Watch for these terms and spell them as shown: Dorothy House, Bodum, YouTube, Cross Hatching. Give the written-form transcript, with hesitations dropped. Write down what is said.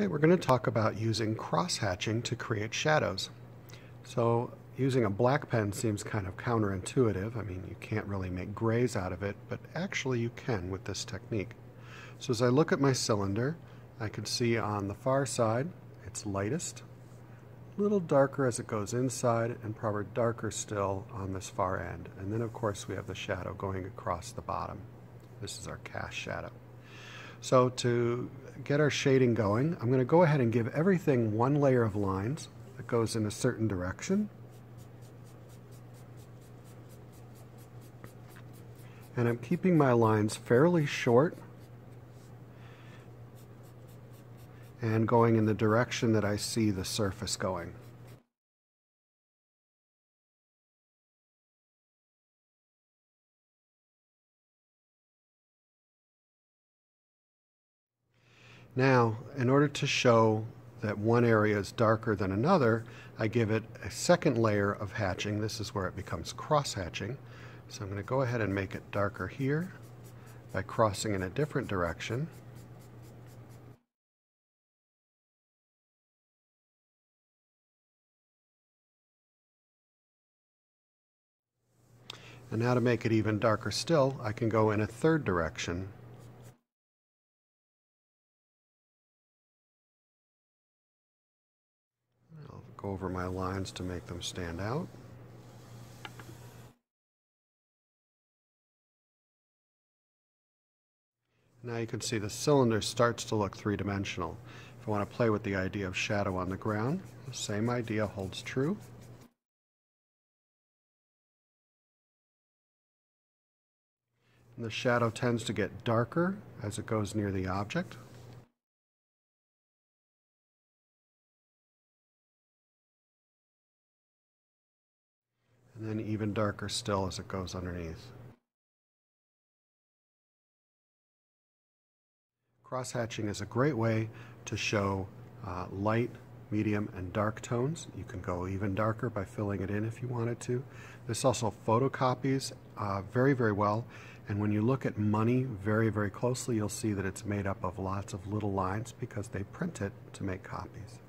Okay, we're going to talk about using cross hatching to create shadows. So using a black pen seems kind of counterintuitive. I mean, you can't really make grays out of it, but actually you can with this technique. So as I look at my cylinder, I can see on the far side it's lightest, a little darker as it goes inside, and probably darker still on this far end. And then of course we have the shadow going across the bottom. This is our cast shadow. So to get our shading going, I'm going to go ahead and give everything one layer of lines that goes in a certain direction. And I'm keeping my lines fairly short and going in the direction that I see the surface going. Now, in order to show that one area is darker than another, I give it a second layer of hatching. This is where it becomes cross hatching. So I'm going to go ahead and make it darker here by crossing in a different direction. And now to make it even darker still, I can go in a third direction. Go over my lines to make them stand out. Now you can see the cylinder starts to look three-dimensional. If I want to play with the idea of shadow on the ground, the same idea holds true. And the shadow tends to get darker as it goes near the object. And then even darker still as it goes underneath. Cross-hatching is a great way to show light, medium, and dark tones. You can go even darker by filling it in if you wanted to. This also photocopies very, very well. And when you look at money very, very closely, you'll see that it's made up of lots of little lines because they print it to make copies.